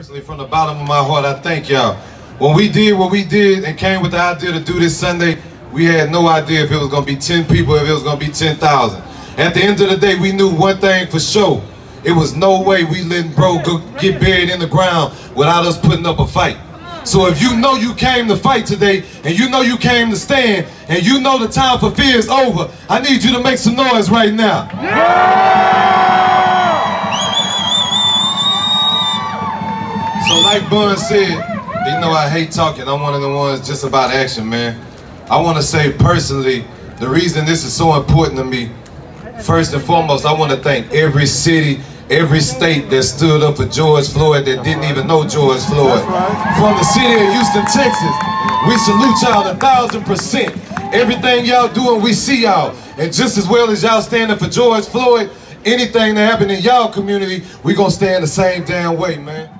Personally, from the bottom of my heart, I thank y'all. When we did what we did and came with the idea to do this Sunday, we had no idea if it was going to be 10 people, if it was going to be 10,000. At the end of the day, we knew one thing for sure. It was no way we letting bro get buried in the ground without us putting up a fight. So if you know you came to fight today, and you know you came to stand, and you know the time for fear is over, I need you to make some noise right now. Yeah! So like Bun said, you know I hate talking. I'm one of the ones just about action, man. I want to say personally, the reason this is so important to me, first and foremost, I want to thank every city, every state that stood up for George Floyd that didn't even know George Floyd. Right. From the city of Houston, Texas, we salute y'all 1,000%. Everything y'all doing, we see y'all. And just as well as y'all standing for George Floyd, anything that happened in y'all community, we gonna stand the same damn way, man.